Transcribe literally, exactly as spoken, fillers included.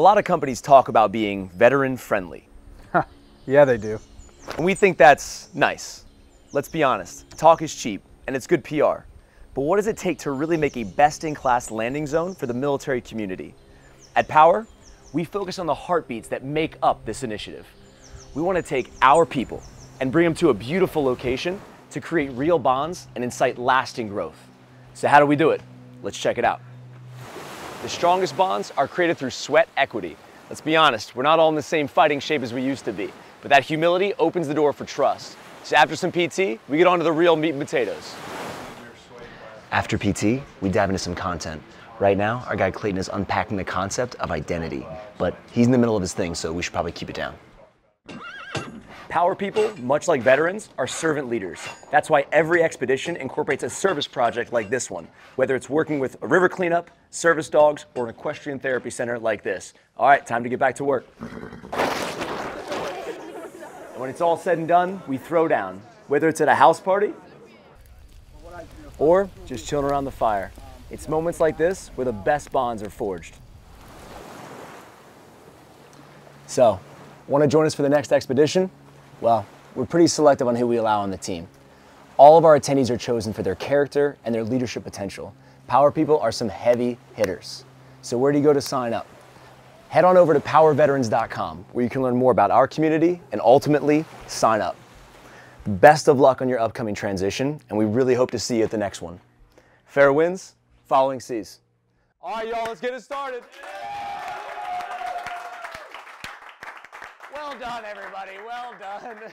A lot of companies talk about being veteran friendly. Yeah, they do. And we think that's nice. Let's be honest, talk is cheap and it's good P R. But what does it take to really make a best-in-class landing zone for the military community? At Power, we focus on the heartbeats that make up this initiative. We want to take our people and bring them to a beautiful location to create real bonds and incite lasting growth. So how do we do it? Let's check it out. The strongest bonds are created through sweat equity. Let's be honest, we're not all in the same fighting shape as we used to be, but that humility opens the door for trust. So after some P T, we get on to the real meat and potatoes. After P T, we dive into some content. Right now, our guy Clayton is unpacking the concept of identity, but he's in the middle of his thing, so we should probably keep it down. Power people, much like veterans, are servant leaders. That's why every expedition incorporates a service project like this one, whether it's working with a river cleanup, service dogs, or an equestrian therapy center like this. All right, time to get back to work. And when it's all said and done, we throw down, whether it's at a house party, or just chilling around the fire. It's moments like this where the best bonds are forged. So, want to join us for the next expedition? Well, we're pretty selective on who we allow on the team. All of our attendees are chosen for their character and their leadership potential. Power people are some heavy hitters. So where do you go to sign up? Head on over to power veterans dot com where you can learn more about our community and ultimately sign up. Best of luck on your upcoming transition, and we really hope to see you at the next one. Fair winds, following seas. All right, y'all, let's get it started. Well done, everybody. Well done.